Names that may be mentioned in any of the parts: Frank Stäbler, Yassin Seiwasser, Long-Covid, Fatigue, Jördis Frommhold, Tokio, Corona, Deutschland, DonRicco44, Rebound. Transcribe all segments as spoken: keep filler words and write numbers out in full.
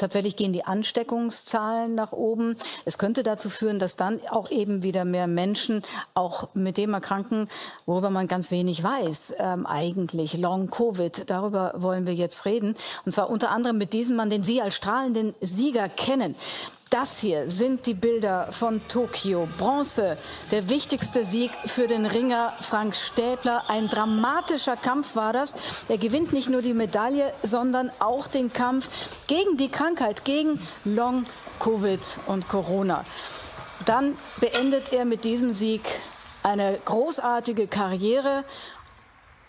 Tatsächlich gehen die Ansteckungszahlen nach oben. Es könnte dazu führen, dass dann auch eben wieder mehr Menschen auch mit dem erkranken, worüber man ganz wenig weiß ähm, eigentlich. Long-Covid, darüber wollen wir jetzt reden. Und zwar unter anderem mit diesem Mann, den Sie als strahlenden Sieger kennen. Das hier sind die Bilder von Tokio. Bronze, der wichtigste Sieg für den Ringer Frank Stäbler. Ein dramatischer Kampf war das. Er gewinnt nicht nur die Medaille, sondern auch den Kampf gegen die Krankheit, gegen Long-Covid und Corona. Dann beendet er mit diesem Sieg eine großartige Karriere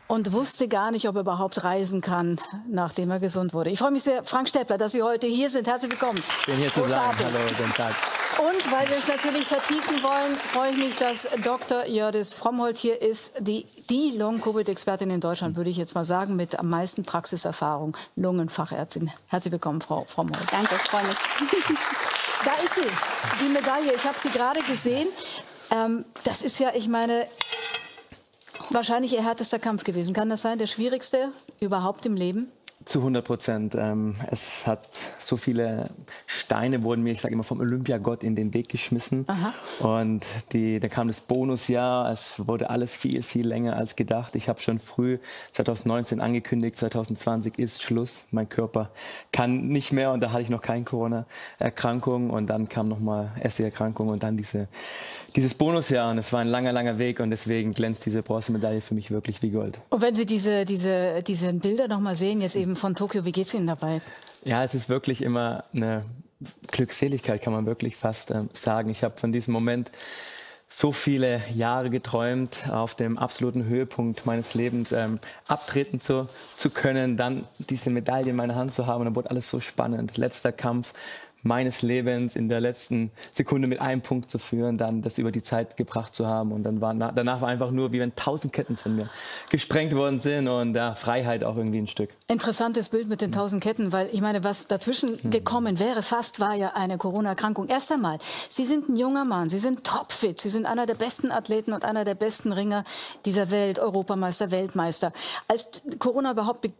und wusste gar nicht, ob er überhaupt reisen kann, nachdem er gesund wurde. Ich freue mich sehr, Frank Stäbler, dass Sie heute hier sind. Herzlich willkommen. Ich bin hier zu sagen. Hallo, guten Tag. Und weil wir es natürlich vertiefen wollen, freue ich mich, dass Doktor Jördis Frommhold hier ist, die, die Long-Covid-Expertin in Deutschland, würde ich jetzt mal sagen, mit am meisten Praxiserfahrung, Lungenfachärztin. Herzlich willkommen, Frau Frommhold. Danke, ich freue mich. Da ist sie, die Medaille. Ich habe sie gerade gesehen. Ähm, das ist ja, ich meine... wahrscheinlich Ihr härtester Kampf gewesen. Kann das sein, der schwierigste überhaupt im Leben? Zu hundert Prozent. Ähm, es hat so viele Steine wurden mir, ich sage immer, vom Olympiagott in den Weg geschmissen. Aha. Und die, da kam das Bonusjahr. Es wurde alles viel, viel länger als gedacht. Ich habe schon früh zwanzig neunzehn angekündigt, zwanzig zwanzig ist Schluss. Mein Körper kann nicht mehr und da hatte ich noch keine Corona-Erkrankung. Und dann kam nochmal erst die Erkrankung und dann diese, dieses Bonusjahr. Und es war ein langer, langer Weg und deswegen glänzt diese Bronzemedaille für mich wirklich wie Gold. Und wenn Sie diese, diese, diese Bilder nochmal sehen, jetzt eben von Tokio. Wie geht es Ihnen dabei? Ja, es ist wirklich immer eine Glückseligkeit, kann man wirklich fast ähm, sagen. Ich habe von diesem Moment so viele Jahre geträumt, auf dem absoluten Höhepunkt meines Lebens ähm, abtreten zu, zu können, dann diese Medaille in meiner Hand zu haben. Und dann wurde alles so spannend. Letzter Kampf meines Lebens, in der letzten Sekunde mit einem Punkt zu führen, dann das über die Zeit gebracht zu haben. Und dann war danach war einfach nur, wie wenn tausend Ketten von mir gesprengt worden sind und da ja, Freiheit auch irgendwie ein Stück. Interessantes Bild mit den tausend Ketten, weil ich meine, was dazwischen mhm. gekommen wäre, fast war ja eine Corona-Erkrankung. Erst einmal, Sie sind ein junger Mann, Sie sind topfit, Sie sind einer der besten Athleten und einer der besten Ringer dieser Welt, Europameister, Weltmeister. Als Corona überhaupt begann,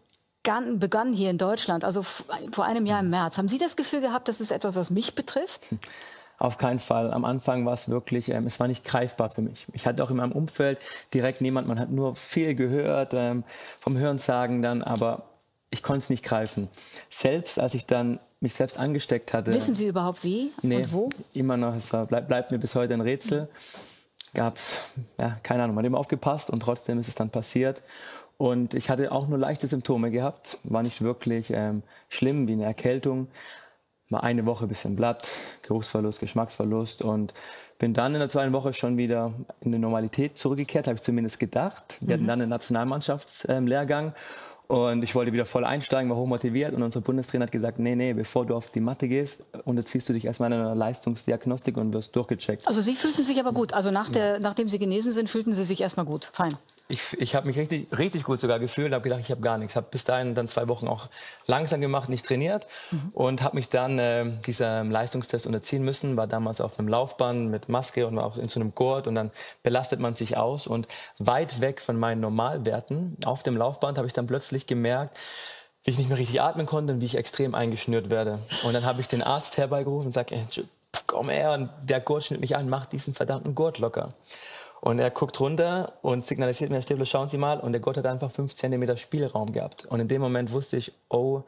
begann hier in Deutschland, also vor einem Jahr im März. Haben Sie das Gefühl gehabt, dass es etwas, was mich betrifft? Auf keinen Fall. Am Anfang war es wirklich, ähm, es war nicht greifbar für mich. Ich hatte auch in meinem Umfeld direkt niemand, man hat nur viel gehört, ähm, vom Hörensagen dann, aber ich konnte es nicht greifen. Selbst als ich dann mich selbst angesteckt hatte. Wissen Sie überhaupt wie nee, und wo? Immer noch, es war, bleib, bleibt mir bis heute ein Rätsel. Gab, ja, keine Ahnung, man hat immer aufgepasst und trotzdem ist es dann passiert. Und ich hatte auch nur leichte Symptome gehabt, war nicht wirklich ähm, schlimm, wie eine Erkältung. Mal eine Woche ein bisschen Blatt, Geruchsverlust, Geschmacksverlust und bin dann in der zweiten Woche schon wieder in die Normalität zurückgekehrt, habe ich zumindest gedacht. Wir mhm. hatten dann einen Nationalmannschaftslehrgang ähm, und ich wollte wieder voll einsteigen, war hochmotiviert und unser Bundestrainer hat gesagt, nee, nee, bevor du auf die Matte gehst, unterziehst du dich erstmal einer Leistungsdiagnostik und wirst durchgecheckt. Also Sie fühlten sich aber gut, also nach der, ja. nachdem Sie genesen sind, fühlten Sie sich erstmal gut, fein. Ich, ich habe mich richtig, richtig gut sogar gefühlt, habe gedacht, ich habe gar nichts. Habe bis dahin dann zwei Wochen auch langsam gemacht, nicht trainiert mhm. und habe mich dann äh, diesem Leistungstest unterziehen müssen. War damals auf einem Laufband mit Maske und war auch in so einem Gurt und dann belastet man sich aus. Und weit weg von meinen Normalwerten auf dem Laufband habe ich dann plötzlich gemerkt, wie ich nicht mehr richtig atmen konnte und wie ich extrem eingeschnürt werde. Und dann habe ich den Arzt herbeigerufen und sage, komm her, und der Gurt schnürt mich an, mach diesen verdammten Gurt locker. Und er guckt runter und signalisiert mir, Herr Stäbler, schauen Sie mal. Und der Gott hat einfach fünf Zentimeter Spielraum gehabt. Und in dem Moment wusste ich, oh,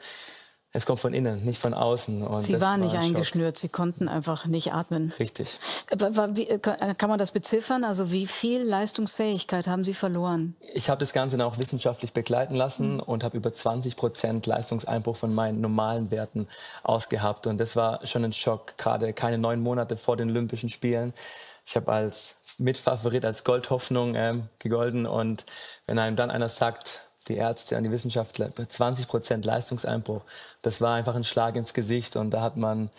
es kommt von innen, nicht von außen. Und Sie waren nicht eingeschnürt, Sie konnten einfach nicht atmen. Richtig. Aber wie, kann man das beziffern? Also wie viel Leistungsfähigkeit haben Sie verloren? Ich habe das Ganze dann auch wissenschaftlich begleiten lassen mhm. und habe über zwanzig Prozent Leistungseinbruch von meinen normalen Werten ausgehabt. Und das war schon ein Schock, gerade keine neun Monate vor den Olympischen Spielen. Ich habe als Mitfavorit, als Goldhoffnung ähm, gegolten. Und wenn einem dann einer sagt, die Ärzte und die Wissenschaftler, zwanzig Prozent Leistungseinbruch, das war einfach ein Schlag ins Gesicht. Und da hat man,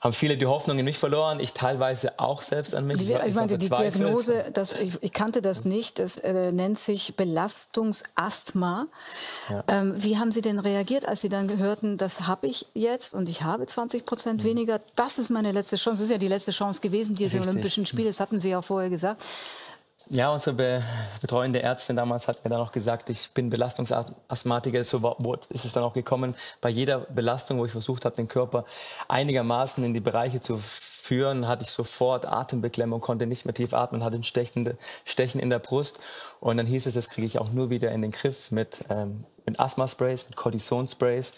haben viele die Hoffnung in mich verloren, ich teilweise auch selbst an mich. Ich, ich meine, die Diagnose, das, ich, ich kannte das nicht, das äh, nennt sich Belastungsasthma. Ja. Ähm, wie haben Sie denn reagiert, als Sie dann hörten, das habe ich jetzt und ich habe zwanzig Prozent mhm. weniger, das ist meine letzte Chance, das ist ja die letzte Chance gewesen, die Olympischen Spiele, das hatten Sie ja vorher gesagt. Ja, unsere be betreuende Ärztin damals hat mir dann auch gesagt, ich bin Belastungsasthmatiker, so ist es dann auch gekommen. Bei jeder Belastung, wo ich versucht habe, den Körper einigermaßen in die Bereiche zu führen, hatte ich sofort Atembeklemmung, konnte nicht mehr tief atmen, hatte ein stechende, Stechen in der Brust. Und dann hieß es, das kriege ich auch nur wieder in den Griff mit, ähm, mit Asthma-Sprays, mit Kortison-Sprays.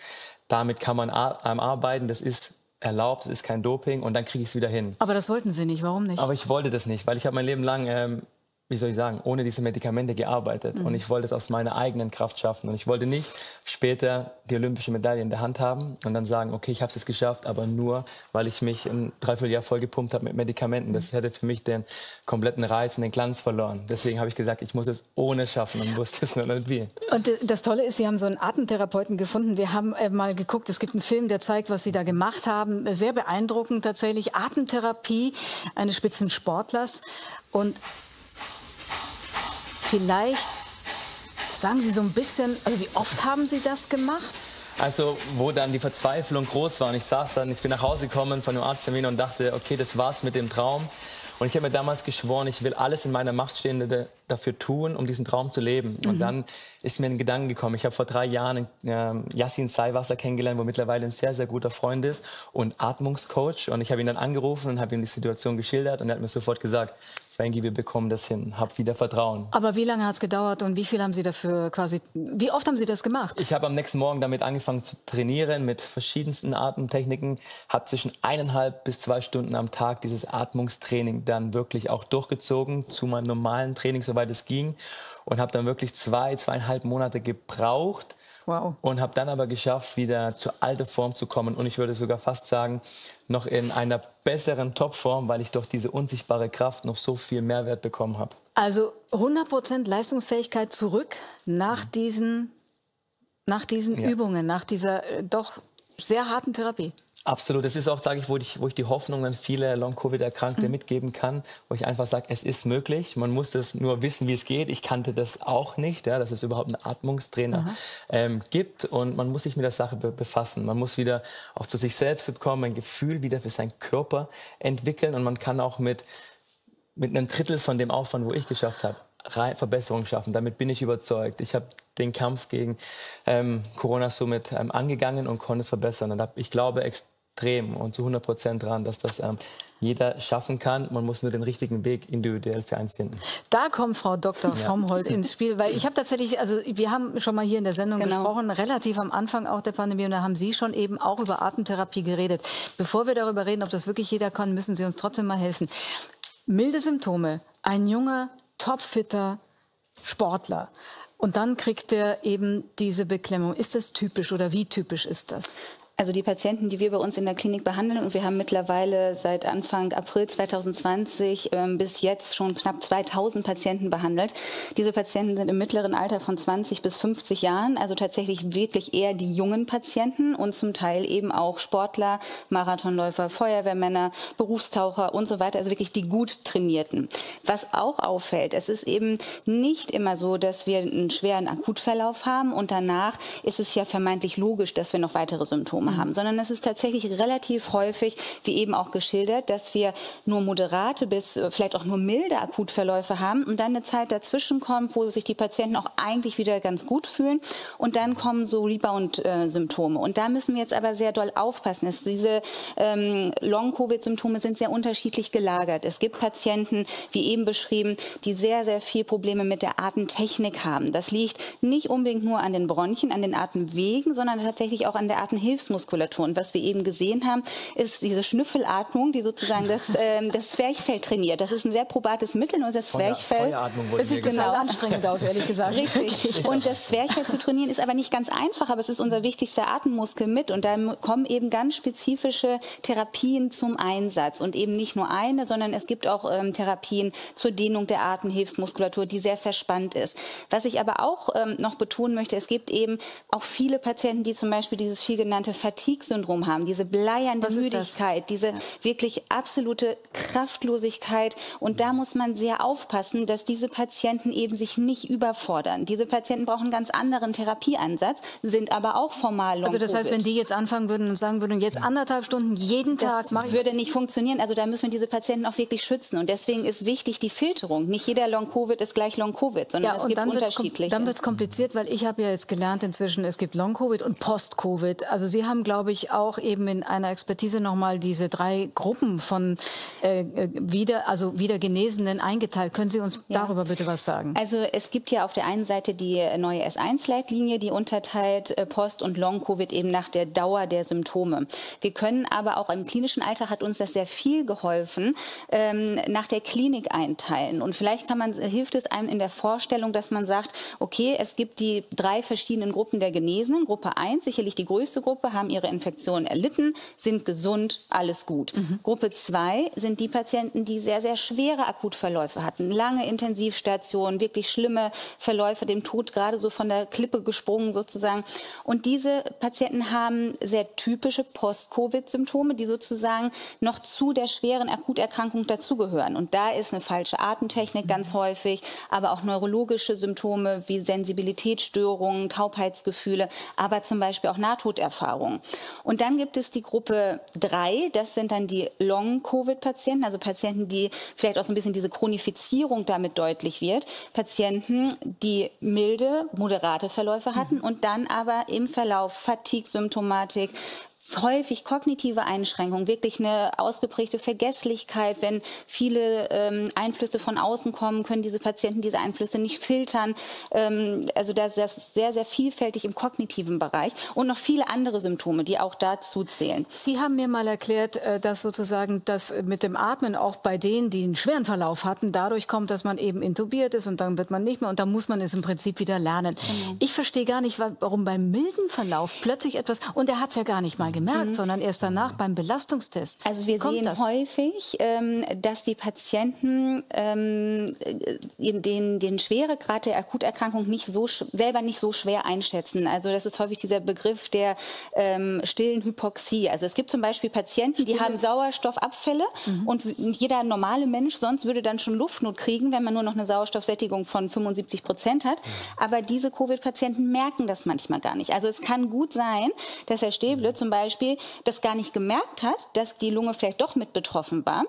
Damit kann man arbeiten, das ist erlaubt, das ist kein Doping und dann kriege ich es wieder hin. Aber das wollten Sie nicht, warum nicht? Aber ich wollte das nicht, weil ich habe mein Leben lang, ähm, wie soll ich sagen, ohne diese Medikamente gearbeitet. Mhm. Und ich wollte es aus meiner eigenen Kraft schaffen. Und ich wollte nicht später die olympische Medaille in der Hand haben und dann sagen, okay, ich habe es jetzt geschafft, aber nur, weil ich mich ein Dreivierteljahr vollgepumpt habe mit Medikamenten. Das hatte für mich den kompletten Reiz und den Glanz verloren. Deswegen habe ich gesagt, ich muss es ohne schaffen und wusste es nur nicht wie. Und das Tolle ist, Sie haben so einen Atemtherapeuten gefunden. Wir haben mal geguckt, es gibt einen Film, der zeigt, was Sie da gemacht haben. Sehr beeindruckend tatsächlich. Atemtherapie eines Spitzensportlers. Und vielleicht sagen Sie so ein bisschen, also wie oft haben Sie das gemacht? Also wo dann die Verzweiflung groß war und ich saß dann, ich bin nach Hause gekommen von dem Arzttermin und dachte, okay, das war's mit dem Traum. Und ich habe mir damals geschworen, ich will alles in meiner Macht Stehende dafür tun, um diesen Traum zu leben. Mhm. Und dann ist mir ein Gedanke gekommen. Ich habe vor drei Jahren äh, Yassin Seiwasser kennengelernt, wo mittlerweile ein sehr, sehr guter Freund ist und Atmungscoach. Und ich habe ihn dann angerufen und habe ihm die Situation geschildert. Und er hat mir sofort gesagt, Frankie, wir bekommen das hin. Hab wieder Vertrauen. Aber wie lange hat es gedauert und wie viel haben Sie dafür quasi, wie oft haben Sie das gemacht? Ich habe am nächsten Morgen damit angefangen zu trainieren mit verschiedensten Atemtechniken. Habe zwischen eineinhalb bis zwei Stunden am Tag dieses Atmungstraining dann wirklich auch durchgezogen zu meinem normalen Training, soweit es ging. Und habe dann wirklich zwei, zweieinhalb Monate gebraucht. Wow. Und habe dann aber geschafft, wieder zur alten Form zu kommen. Und ich würde sogar fast sagen, noch in einer besseren Topform, weil ich durch diese unsichtbare Kraft noch so viel Mehrwert bekommen habe. Also hundert Prozent Leistungsfähigkeit zurück nach mhm. diesen, nach diesen ja. Übungen, nach dieser äh, doch sehr harten Therapie. Absolut. Das ist auch, sage ich, wo ich, wo ich die Hoffnung an viele Long-Covid-Erkrankte mhm. mitgeben kann, wo ich einfach sage, es ist möglich. Man muss das nur wissen, wie es geht. Ich kannte das auch nicht, ja, dass es überhaupt einen Atmungstrainer mhm. ähm, gibt. Und man muss sich mit der Sache be befassen. Man muss wieder auch zu sich selbst kommen, ein Gefühl wieder für seinen Körper entwickeln. Und man kann auch mit, mit einem Drittel von dem Aufwand, wo ich geschafft habe, Verbesserungen schaffen. Damit bin ich überzeugt. Ich habe den Kampf gegen ähm, Corona somit ähm, angegangen und konnte es verbessern. Und hab, ich glaube, und zu hundert Prozent dran, dass das ähm, jeder schaffen kann. Man muss nur den richtigen Weg individuell für einen finden. Da kommt Frau Doktor Frommhold ja. ins Spiel, weil ich habe tatsächlich, also wir haben schon mal hier in der Sendung genau. gesprochen, relativ am Anfang auch der Pandemie, und da haben Sie schon eben auch über Atemtherapie geredet. Bevor wir darüber reden, ob das wirklich jeder kann, müssen Sie uns trotzdem mal helfen. Milde Symptome, ein junger, topfitter Sportler. Und dann kriegt er eben diese Beklemmung. Ist das typisch oder wie typisch ist das? Also die Patienten, die wir bei uns in der Klinik behandeln, und wir haben mittlerweile seit Anfang April zweitausendzwanzig ähm, bis jetzt schon knapp zweitausend Patienten behandelt. Diese Patienten sind im mittleren Alter von zwanzig bis fünfzig Jahren, also tatsächlich wirklich eher die jungen Patienten und zum Teil eben auch Sportler, Marathonläufer, Feuerwehrmänner, Berufstaucher und so weiter, also wirklich die gut Trainierten. Was auch auffällt, es ist eben nicht immer so, dass wir einen schweren Akutverlauf haben und danach ist es ja vermeintlich logisch, dass wir noch weitere Symptome haben, sondern es ist tatsächlich relativ häufig, wie eben auch geschildert, dass wir nur moderate bis vielleicht auch nur milde Akutverläufe haben und dann eine Zeit dazwischen kommt, wo sich die Patienten auch eigentlich wieder ganz gut fühlen und dann kommen so Rebound-Symptome. Und da müssen wir jetzt aber sehr doll aufpassen. Es, diese ähm, Long-Covid-Symptome sind sehr unterschiedlich gelagert. Es gibt Patienten, wie eben beschrieben, die sehr, sehr viel Probleme mit der Atemtechnik haben. Das liegt nicht unbedingt nur an den Bronchien, an den Atemwegen, sondern tatsächlich auch an der Atemhilfsmuskulatur. Und was wir eben gesehen haben, ist diese Schnüffelatmung, die sozusagen das, ähm, das Zwerchfell trainiert. Das ist ein sehr probates Mittel und das Zwerchfell... Das sieht genau anstrengend aus, ehrlich gesagt. Richtig. Und das Zwerchfell zu trainieren ist aber nicht ganz einfach, aber es ist unser wichtigster Atemmuskel mit und da kommen eben ganz spezifische Therapien zum Einsatz und eben nicht nur eine, sondern es gibt auch ähm, Therapien zur Dehnung der Atemhilfsmuskulatur, die sehr verspannt ist. Was ich aber auch ähm, noch betonen möchte, es gibt eben auch viele Patienten, die zum Beispiel dieses viel genannte Fatigue-Syndrom haben, diese bleiernde Müdigkeit, diese ja. wirklich absolute Kraftlosigkeit. Und da muss man sehr aufpassen, dass diese Patienten eben sich nicht überfordern. Diese Patienten brauchen einen ganz anderen Therapieansatz, sind aber auch formal Long-Covid. Also das heißt, wenn die jetzt anfangen würden und sagen würden, jetzt anderthalb Stunden jeden Tag machen. Das würde nicht funktionieren. Also da müssen wir diese Patienten auch wirklich schützen. Und deswegen ist wichtig die Filterung. Nicht jeder Long-Covid ist gleich Long-Covid, sondern ja, es gibt dann unterschiedliche. Dann wird es kompliziert, weil ich habe ja jetzt gelernt inzwischen, es gibt Long-Covid und Post-Covid. Also Sie haben, glaube ich, auch eben in einer Expertise nochmal diese drei Gruppen von äh, wieder, also wieder Genesenen eingeteilt. Können Sie uns ja. darüber bitte was sagen? Also es gibt ja auf der einen Seite die neue S eins Leitlinie, die unterteilt äh, Post- und Long-Covid eben nach der Dauer der Symptome. Wir können aber auch im klinischen Alltag, hat uns das sehr viel geholfen, ähm, nach der Klinik einteilen. Und vielleicht kann man, hilft es einem in der Vorstellung, dass man sagt, okay, es gibt die drei verschiedenen Gruppen der Genesenen. Gruppe eins, sicherlich die größte Gruppe, haben ihre Infektion erlitten, sind gesund, alles gut. Mhm. Gruppe zwei sind die Patienten, die sehr, sehr schwere Akutverläufe hatten, lange Intensivstationen, wirklich schlimme Verläufe, dem Tod gerade so von der Klippe gesprungen sozusagen. Und diese Patienten haben sehr typische Post-Covid-Symptome, die sozusagen noch zu der schweren Akuterkrankung dazugehören. Und da ist eine falsche Atemtechnik ganz häufig, aber auch neurologische Symptome wie Sensibilitätsstörungen, Taubheitsgefühle, aber zum Beispiel auch Nahtoderfahrungen. Und dann gibt es die Gruppe drei, das sind dann die Long-Covid-Patienten, also Patienten, die vielleicht auch so ein bisschen diese Chronifizierung damit deutlich wird. Patienten, die milde, moderate Verläufe hatten und dann aber im Verlauf Fatigue-Symptomatik, häufig kognitive Einschränkungen, wirklich eine ausgeprägte Vergesslichkeit. Wenn viele ähm, Einflüsse von außen kommen, können diese Patienten diese Einflüsse nicht filtern. Ähm, also das, das ist sehr, sehr vielfältig im kognitiven Bereich. Und noch viele andere Symptome, die auch dazu zählen. Sie haben mir mal erklärt, dass sozusagen das mit dem Atmen auch bei denen, die einen schweren Verlauf hatten, dadurch kommt, dass man eben intubiert ist und dann wird man nicht mehr. Und dann muss man es im Prinzip wieder lernen. Mhm. Ich verstehe gar nicht, warum beim milden Verlauf plötzlich etwas, und er hat es ja gar nicht mal gemerkt, mhm. sondern erst danach beim Belastungstest. Also wir sehen das häufig, ähm, dass die Patienten ähm, den, den Schweregrad der Akuterkrankung nicht so selber nicht so schwer einschätzen. Also das ist häufig dieser Begriff der ähm, stillen Hypoxie. Also es gibt zum Beispiel Patienten, die Stille. haben Sauerstoffabfälle mhm. und jeder normale Mensch sonst würde dann schon Luftnot kriegen, wenn man nur noch eine Sauerstoffsättigung von fünfundsiebzig Prozent hat. Aber diese Covid-Patienten merken das manchmal gar nicht. Also es kann gut sein, dass Herr Stäbler zum Beispiel Beispiel, das gar nicht gemerkt hat, dass die Lunge vielleicht doch mit betroffen war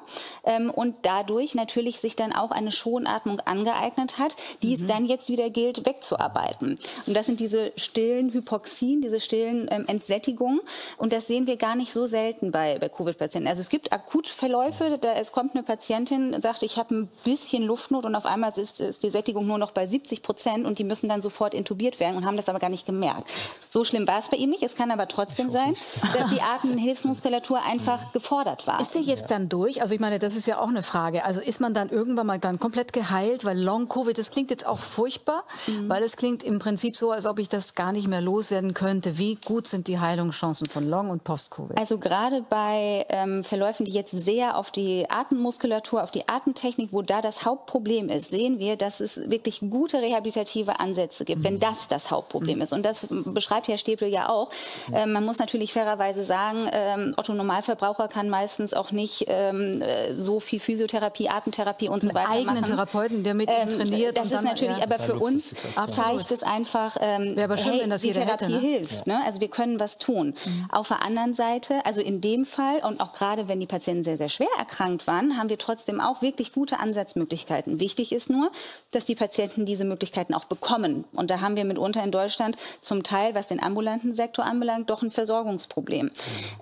ähm, und dadurch natürlich sich dann auch eine Schonatmung angeeignet hat, die mhm. es dann jetzt wieder gilt, wegzuarbeiten. Und das sind diese stillen Hypoxien, diese stillen ähm, Entsättigungen und das sehen wir gar nicht so selten bei, bei Covid-Patienten. Also es gibt Akutverläufe, da, es kommt eine Patientin und sagt, ich habe ein bisschen Luftnot und auf einmal ist, ist die Sättigung nur noch bei siebzig Prozent und die müssen dann sofort intubiert werden und haben das aber gar nicht gemerkt. So schlimm war es bei ihm nicht, es kann aber trotzdem sein, dass die Atemhilfsmuskulatur einfach gefordert war. Ist der jetzt dann durch? Also ich meine, das ist ja auch eine Frage. Also ist man dann irgendwann mal dann komplett geheilt? Weil Long-Covid, das klingt jetzt auch furchtbar, mhm. weil es klingt im Prinzip so, als ob ich das gar nicht mehr loswerden könnte. Wie gut sind die Heilungschancen von Long- und Post-Covid? Also gerade bei ähm, Verläufen, die jetzt sehr auf die Atemmuskulatur, auf die Atemtechnik, wo da das Hauptproblem ist, sehen wir, dass es wirklich gute rehabilitative Ansätze gibt, mhm. wenn das das Hauptproblem mhm. ist. Und das beschreibt Herr Stäbler ja auch. Mhm. Äh, man muss natürlich fair Weise sagen, ähm, Otto Normalverbraucher kann meistens auch nicht ähm, so viel Physiotherapie, Atemtherapie und so weiter machen. Eigenen Therapeuten, der mit ähm, trainiert. Das ist natürlich, ja. aber für uns zeigt es einfach, ähm, ja, aber schön, hey, wenn das die Therapie hätte, ne? hilft. Ne? Also wir können was tun. Mhm. Auf der anderen Seite, also in dem Fall und auch gerade, wenn die Patienten sehr, sehr schwer erkrankt waren, haben wir trotzdem auch wirklich gute Ansatzmöglichkeiten. Wichtig ist nur, dass die Patienten diese Möglichkeiten auch bekommen. Und da haben wir mitunter in Deutschland zum Teil, was den ambulanten Sektor anbelangt, doch ein Versorgungsproblem. Problem.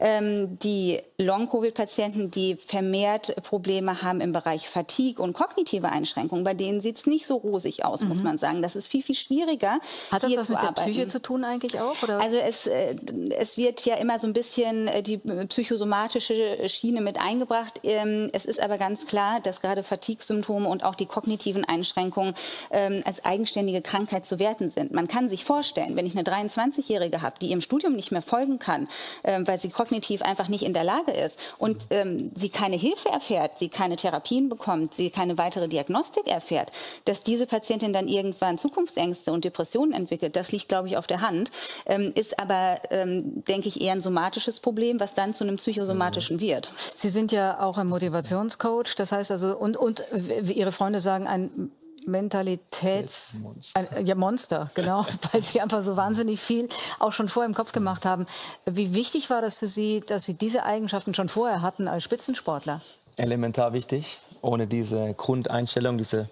Ähm, die Long-Covid-Patienten, die vermehrt Probleme haben im Bereich Fatigue und kognitive Einschränkungen, bei denen sieht es nicht so rosig aus, mhm. muss man sagen. Das ist viel, viel schwieriger. Hat das was mit der Psyche zu tun eigentlich auch? Oder? Also es, äh, es wird ja immer so ein bisschen die psychosomatische Schiene mit eingebracht. Ähm, es ist aber ganz klar, dass gerade Fatigue-Symptome und auch die kognitiven Einschränkungen ähm, als eigenständige Krankheit zu werten sind. Man kann sich vorstellen, wenn ich eine dreiundzwanzigjährige habe, die ihrem Studium nicht mehr folgen kann, ähm, weil sie kognitiv einfach nicht in der Lage ist und ähm, sie keine Hilfe erfährt, sie keine Therapien bekommt, sie keine weitere Diagnostik erfährt, dass diese Patientin dann irgendwann Zukunftsängste und Depressionen entwickelt, das liegt, glaube ich, auf der Hand, ähm, ist aber, ähm, denke ich, eher ein somatisches Problem, was dann zu einem psychosomatischen wird. Sie sind ja auch ein Motivationscoach, das heißt also, und, und wie Ihre Freunde sagen, ein Mentalitäts... Monster. Ein, ja, Monster, genau, weil Sie einfach so wahnsinnig viel auch schon vorher im Kopf gemacht haben. Wie wichtig war das für Sie, dass Sie diese Eigenschaften schon vorher hatten als Spitzensportler? Elementar wichtig. Ohne diese Grundeinstellung, diese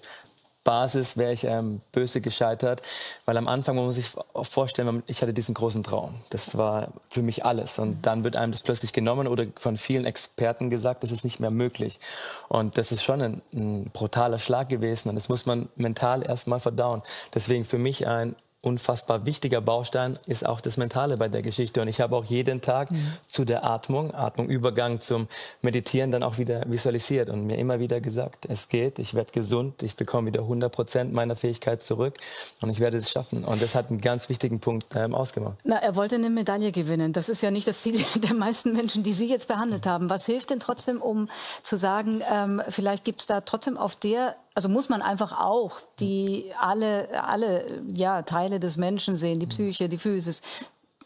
Basis wäre ich ähm, böse gescheitert, weil am Anfang, man muss sich vorstellen, ich hatte diesen großen Traum. Das war für mich alles und dann wird einem das plötzlich genommen oder von vielen Experten gesagt, das ist nicht mehr möglich. Und das ist schon ein, ein brutaler Schlag gewesen und das muss man mental erstmal verdauen. Deswegen für mich ein unfassbar wichtiger Baustein ist auch das Mentale bei der Geschichte. Und ich habe auch jeden Tag mhm. zu der Atmung, Atmung, Übergang zum Meditieren dann auch wieder visualisiert und mir immer wieder gesagt, es geht, ich werde gesund, ich bekomme wieder hundert Prozent meiner Fähigkeit zurück und ich werde es schaffen. Und das hat einen ganz wichtigen Punkt ähm, ausgemacht. Na, er wollte eine Medaille gewinnen. Das ist ja nicht das Ziel der meisten Menschen, die Sie jetzt behandelt mhm. haben. Was hilft denn trotzdem, um zu sagen, ähm, vielleicht gibt es da trotzdem auf der... Also muss man einfach auch die alle, alle ja, Teile des Menschen sehen, die Psyche, die Physis,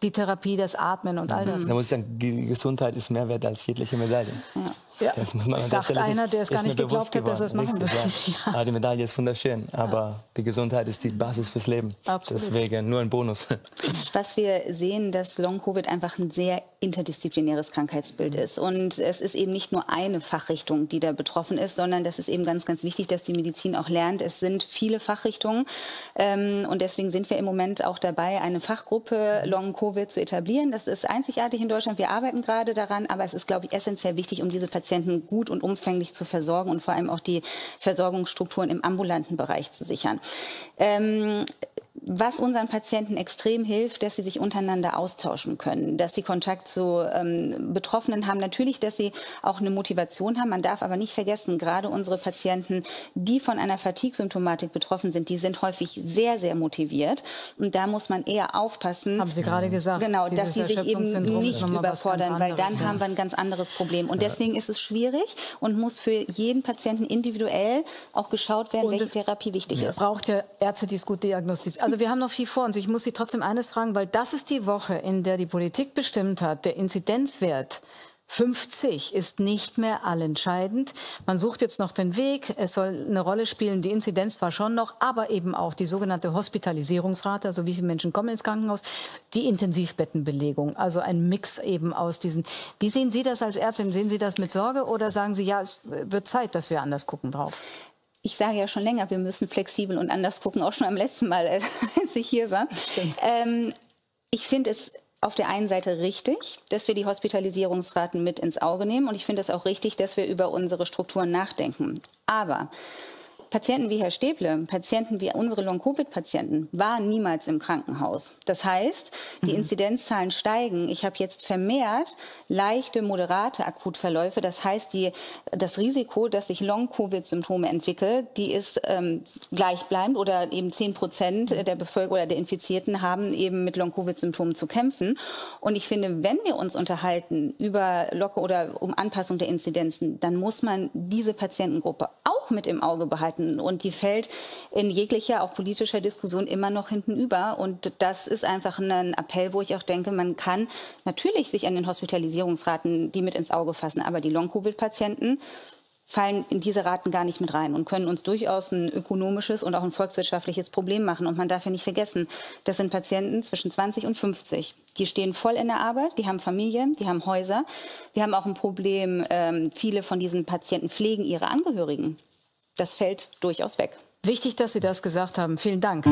die Therapie, das Atmen und all das. Da muss ich sagen, die Gesundheit ist mehr wert als jegliche Medaille. Ja. Ja. Das muss man sagt der einer, der es gar nicht geglaubt hat, dass er es machen wird. Ja. Ja. Die Medaille ist wunderschön, aber ja. die Gesundheit ist die Basis fürs Leben. Absolut. Deswegen nur ein Bonus. Was wir sehen, dass Long-Covid einfach ein sehr interdisziplinäres Krankheitsbild ist. Und es ist eben nicht nur eine Fachrichtung, die da betroffen ist, sondern das ist eben ganz, ganz wichtig, dass die Medizin auch lernt. Es sind viele Fachrichtungen und deswegen sind wir im Moment auch dabei, eine Fachgruppe Long-Covid zu etablieren. Das ist einzigartig in Deutschland. Wir arbeiten gerade daran, aber es ist, glaube ich, essentiell wichtig, um diese Patienten gut und umfänglich zu versorgen und vor allem auch die Versorgungsstrukturen im ambulanten Bereich zu sichern. Ähm Was unseren Patienten extrem hilft, dass sie sich untereinander austauschen können, dass sie Kontakt zu ähm, Betroffenen haben. Natürlich, dass sie auch eine Motivation haben. Man darf aber nicht vergessen, gerade unsere Patienten, die von einer Fatigue-Symptomatik betroffen sind, die sind häufig sehr, sehr motiviert. Und da muss man eher aufpassen. Haben Sie gerade gesagt. Genau, dass sie sich eben nicht überfordern, weil dann haben wir ein ganz anderes Problem. Und deswegen ist es schwierig und muss für jeden Patienten individuell auch geschaut werden, welche Therapie wichtig ist. Es braucht ja Ärzte, die es gut diagnostizieren. Also wir haben noch viel vor uns. Ich muss Sie trotzdem eines fragen, weil das ist die Woche, in der die Politik bestimmt hat, der Inzidenzwert fünfzig ist nicht mehr allentscheidend. Man sucht jetzt noch den Weg. Es soll eine Rolle spielen. Die Inzidenz zwar schon noch, aber eben auch die sogenannte Hospitalisierungsrate, also wie viele Menschen kommen ins Krankenhaus, die Intensivbettenbelegung, also ein Mix eben aus diesen. Wie sehen Sie das als Ärztin? Sehen Sie das mit Sorge oder sagen Sie, ja, es wird Zeit, dass wir anders gucken drauf? Ich sage ja schon länger, wir müssen flexibel und anders gucken, auch schon am letzten Mal, als ich hier war. Ähm, ich finde es auf der einen Seite richtig, dass wir die Hospitalisierungsraten mit ins Auge nehmen. Und ich finde es auch richtig, dass wir über unsere Strukturen nachdenken. Aber Patienten wie Herr Stäble, Patienten wie unsere Long-Covid-Patienten waren niemals im Krankenhaus. Das heißt, die Inzidenzzahlen steigen. Ich habe jetzt vermehrt leichte, moderate Akutverläufe. Das heißt, die, das Risiko, dass sich Long-Covid-Symptome entwickeln, die ist ähm, gleichbleibend oder eben zehn Prozent der Bevölkerung oder der Infizierten haben eben mit Long-Covid-Symptomen zu kämpfen. Und ich finde, wenn wir uns unterhalten über Locke oder um Anpassung der Inzidenzen, dann muss man diese Patientengruppe auch mit im Auge behalten. Und die fällt in jeglicher, auch politischer Diskussion immer noch hinten über. Und das ist einfach ein Appell, wo ich auch denke, man kann natürlich sich an den Hospitalisierungsraten die mit ins Auge fassen. Aber die Long-Covid-Patienten fallen in diese Raten gar nicht mit rein und können uns durchaus ein ökonomisches und auch ein volkswirtschaftliches Problem machen. Und man darf ja nicht vergessen, das sind Patienten zwischen zwanzig und fünfzig. Die stehen voll in der Arbeit, die haben Familien, die haben Häuser. Wir haben auch ein Problem, ähm, viele von diesen Patienten pflegen ihre Angehörigen. Das fällt durchaus weg. Wichtig, dass Sie das gesagt haben. Vielen Dank.